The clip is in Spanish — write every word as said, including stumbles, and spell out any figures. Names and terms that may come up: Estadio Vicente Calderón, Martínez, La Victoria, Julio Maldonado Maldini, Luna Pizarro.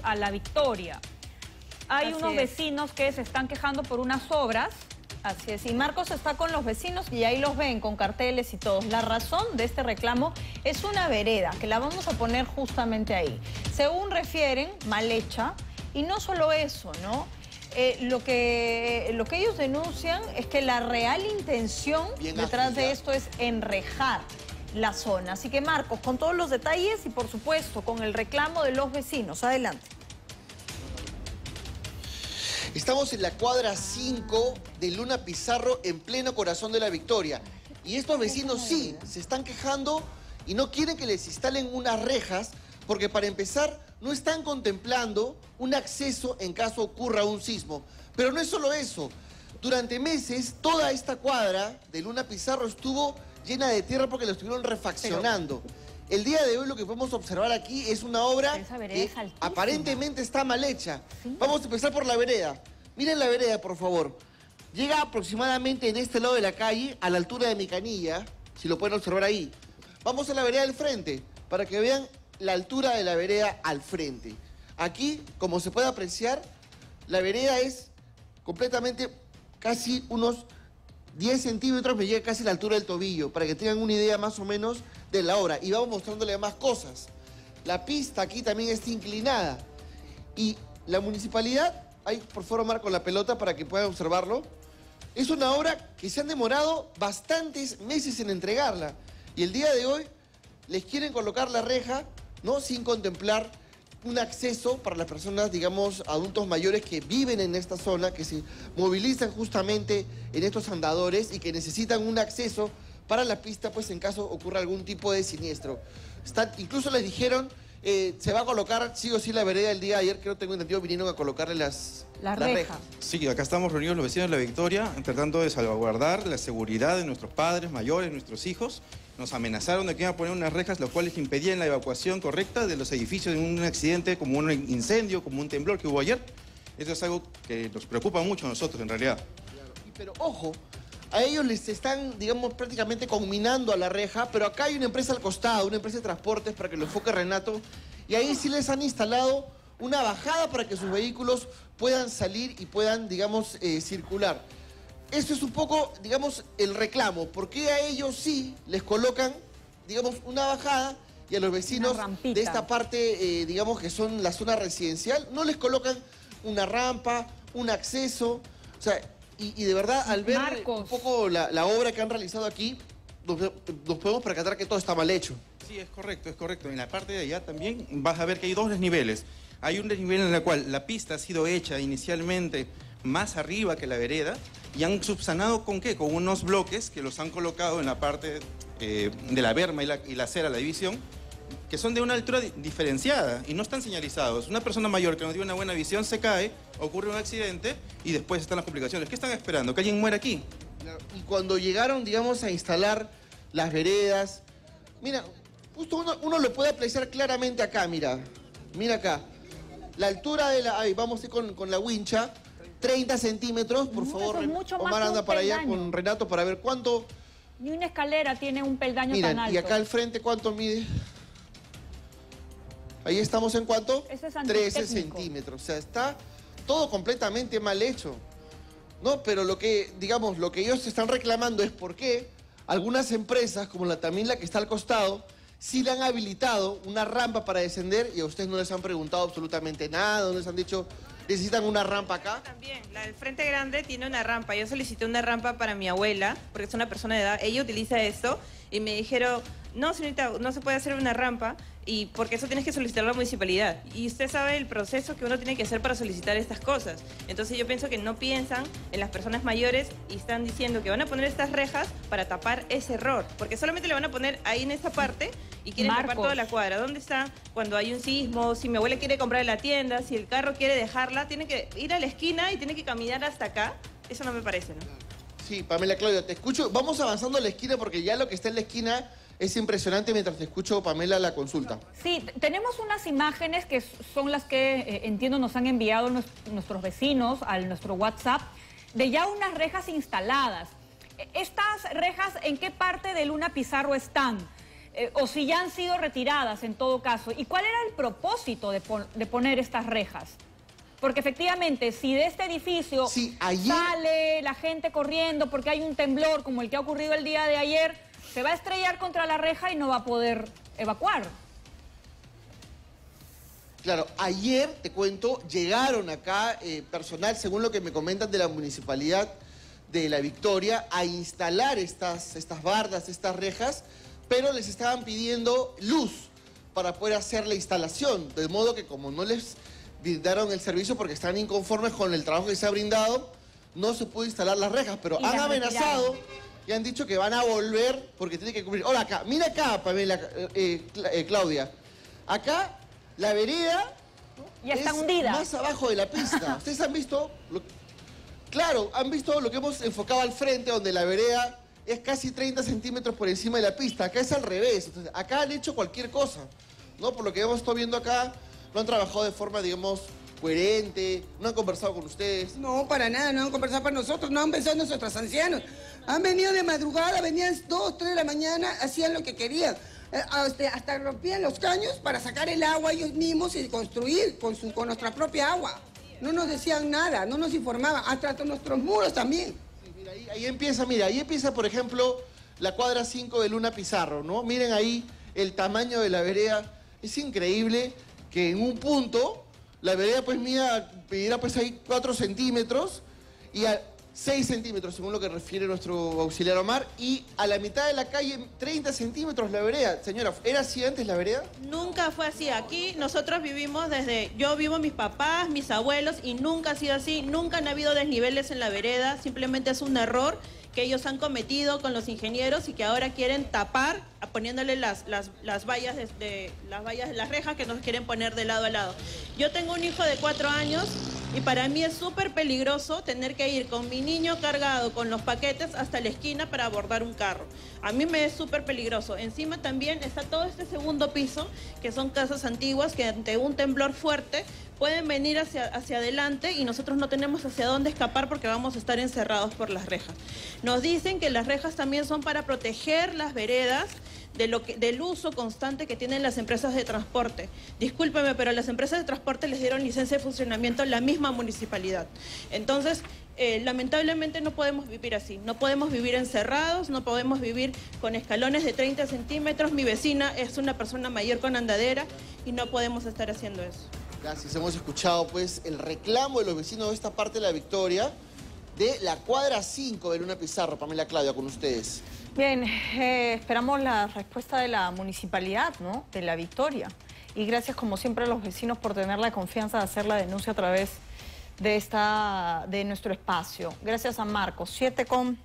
A La Victoria. Hay unos vecinos que se están quejando por unas obras. Así es, y Marcos está con los vecinos y ahí los ven con carteles y todos. La razón de este reclamo es una vereda, que la vamos a poner justamente ahí. Según refieren, mal hecha, y no solo eso, ¿no? Eh, lo, que, lo que ellos denuncian es que la real intención bien detrás de esto es enrejar la zona. Así que Marcos, con todos los detalles y por supuesto con el reclamo de los vecinos. Adelante. Estamos en la cuadra cinco de Luna Pizarro, en pleno corazón de La Victoria. Y estos vecinos sí se están quejando y no quieren que les instalen unas rejas porque, para empezar, no están contemplando un acceso en caso ocurra un sismo. Pero no es solo eso. Durante meses toda esta cuadra de Luna Pizarro estuvo llena de tierra porque lo estuvieron refaccionando. Pero el día de hoy lo que podemos observar aquí es una obra que es aparentemente está mal hecha. Sí. Vamos a empezar por la vereda. Miren la vereda, por favor. Llega aproximadamente en este lado de la calle, a la altura de mi canilla, si lo pueden observar ahí. Vamos a la vereda del frente, para que vean la altura de la vereda al frente. Aquí, como se puede apreciar, la vereda es completamente casi unos diez centímetros, me llega casi a la altura del tobillo, para que tengan una idea más o menos de la obra. Y vamos mostrándole más cosas. La pista aquí también está inclinada. Y la municipalidad, ahí por favor Marco la pelota para que puedan observarlo, es una obra que se han demorado bastantes meses en entregarla. Y el día de hoy les quieren colocar la reja, ¿no?, sin contemplar un acceso para las personas, digamos, adultos mayores que viven en esta zona, que se movilizan justamente en estos andadores y que necesitan un acceso para la pista, pues en caso ocurra algún tipo de siniestro. Están, incluso les dijeron, eh, se va a colocar sí o sí la vereda el día de ayer, que no tengo entendido, vinieron a colocarle las, la las reja. rejas. Sí, acá estamos reunidos los vecinos de La Victoria, tratando de salvaguardar la seguridad de nuestros padres mayores, nuestros hijos. Nos amenazaron de que iban a poner unas rejas, las cuales impedían la evacuación correcta de los edificios en un accidente como un incendio, como un temblor que hubo ayer. Eso es algo que nos preocupa mucho a nosotros, en realidad. Claro. Pero ojo, a ellos les están, digamos, prácticamente conminando a la reja, pero acá hay una empresa al costado, una empresa de transportes, para que lo enfoque Renato, y ahí sí les han instalado una bajada para que sus vehículos puedan salir y puedan, digamos, eh, circular. Esto es un poco, digamos, el reclamo. ¿Por qué a ellos sí les colocan, digamos, una bajada y a los vecinos de esta parte, eh, digamos, que son la zona residencial, no les colocan una rampa, un acceso? O sea, y, y de verdad, al ver Marcos. un poco la, la obra que han realizado aquí, nos, nos podemos percatar que todo está mal hecho. Sí, es correcto, es correcto. En la parte de allá también vas a ver que hay dos desniveles. Hay un desnivel en el cual la pista ha sido hecha inicialmente más arriba que la vereda, y han subsanado ¿con qué? Con unos bloques que los han colocado en la parte eh, de la berma y la, y la acera, la división, que son de una altura diferenciada y no están señalizados. Una persona mayor que no tiene una buena visión se cae, ocurre un accidente y después están las complicaciones. ¿Qué están esperando? ¿Que alguien muera aquí? Y cuando llegaron, digamos, a instalar las veredas, mira, justo uno, uno lo puede apreciar claramente acá, mira, mira acá. La altura de la... Ay, vamos a ir con, con la wincha. treinta centímetros, por no, favor, es mucho Omar más anda para allá con Renato para ver cuánto... Ni una escalera tiene un peldaño Miren, tan alto. Y acá al frente, ¿cuánto mide? Ahí estamos en cuánto. Ese es trece centímetros. O sea, está todo completamente mal hecho, ¿no? Pero lo que, digamos, lo que ellos están reclamando es por qué algunas empresas, como la, también la que está al costado, sí le han habilitado una rampa para descender y a ustedes no les han preguntado absolutamente nada, no les han dicho... ¿Necesitan una rampa acá? También, la del Frente Grande tiene una rampa. Yo solicité una rampa para mi abuela, porque es una persona de edad. Ella utiliza esto y me dijeron, no, señorita, no se puede hacer una rampa, y porque eso tienes que solicitar a la municipalidad. Y usted sabe el proceso que uno tiene que hacer para solicitar estas cosas. Entonces yo pienso que no piensan en las personas mayores y están diciendo que van a poner estas rejas para tapar ese error, porque solamente le van a poner ahí en esta parte y quieren Marcos. tapar toda la cuadra. ¿Dónde está cuando hay un sismo? Si mi abuela quiere comprar en la tienda, si el carro quiere dejarla, tiene que ir a la esquina y tiene que caminar hasta acá. Eso no me parece, ¿no? Sí, Pamela, Claudia, te escucho. Vamos avanzando a la esquina porque ya lo que está en la esquina es impresionante mientras te escucho, Pamela, la consulta. Sí, tenemos unas imágenes que son las que, eh, entiendo, nos han enviado nos, nuestros vecinos al nuestro WhatsApp, de ya unas rejas instaladas. Estas rejas, ¿en qué parte de Luna Pizarro están? eh, o si ya han sido retiradas en todo caso. ¿Y cuál era el propósito de, pon de poner estas rejas? Porque efectivamente, si de este edificio sí, ayer... sale la gente corriendo porque hay un temblor como el que ha ocurrido el día de ayer, se va a estrellar contra la reja y no va a poder evacuar. Claro, ayer, te cuento, llegaron acá eh, personal, según lo que me comentan de la Municipalidad de La Victoria, a instalar estas, estas bardas, estas rejas, pero les estaban pidiendo luz para poder hacer la instalación, de modo que como no les brindaron el servicio porque están inconformes con el trabajo que se ha brindado, no se pudo instalar las rejas, pero han amenazado y han dicho que van a volver porque tienen que cumplir. Ahora acá, mira acá, Pamela, eh, eh, Claudia, acá la vereda ya está hundida, más abajo de la pista. Ustedes han visto, lo... claro, han visto lo que hemos enfocado al frente, donde la vereda es casi treinta centímetros por encima de la pista. Acá es al revés. Entonces, acá han hecho cualquier cosa, ¿no? Por lo que hemos estado viendo acá, no han trabajado de forma, digamos, coherente, no han conversado con ustedes. No, para nada, no han conversado para nosotros, no han pensado en nuestros ancianos. Han venido de madrugada, venían dos, tres de la mañana, hacían lo que querían. Hasta, hasta rompían los caños para sacar el agua ellos mismos y construir con, su, con nuestra propia agua. No nos decían nada, no nos informaban, hasta nuestros muros también. Sí, mira, ahí, ahí empieza, mira, ahí empieza, por ejemplo, la cuadra cinco de Luna Pizarro, ¿no? Miren ahí el tamaño de la vereda, es increíble que en un punto la vereda pues mira, pedirá pues ahí cuatro centímetros y a seis centímetros, según lo que refiere nuestro auxiliar Omar, y a la mitad de la calle treinta centímetros la vereda. Señora, ¿era así antes la vereda? Nunca fue así. Aquí nosotros vivimos desde, yo vivo mis papás, mis abuelos, y nunca ha sido así, nunca han habido desniveles en la vereda, simplemente es un error que ellos han cometido con los ingenieros y que ahora quieren tapar poniéndole las, las, las vallas de, de las vallas, las rejas que nos quieren poner de lado a lado. Yo tengo un hijo de cuatro años y para mí es súper peligroso tener que ir con mi niño cargado con los paquetes hasta la esquina para abordar un carro. A mí me es súper peligroso. Encima también está todo este segundo piso, que son casas antiguas que ante un temblor fuerte pueden venir hacia, hacia adelante y nosotros no tenemos hacia dónde escapar porque vamos a estar encerrados por las rejas. Nos dicen que las rejas también son para proteger las veredas de lo que, del uso constante que tienen las empresas de transporte. Discúlpeme, pero las empresas de transporte les dieron licencia de funcionamiento en la misma municipalidad. Entonces, eh, lamentablemente no podemos vivir así. No podemos vivir encerrados, no podemos vivir con escalones de treinta centímetros. Mi vecina es una persona mayor con andadera y no podemos estar haciendo eso. Gracias, hemos escuchado pues el reclamo de los vecinos de esta parte de La Victoria, de la cuadra cinco de Luna Pizarro. Pamela, Claudia, con ustedes. Bien, eh, esperamos la respuesta de la municipalidad, ¿no?, de La Victoria. Y gracias como siempre a los vecinos por tener la confianza de hacer la denuncia a través de, esta, de nuestro espacio. Gracias a Marcos. siete con...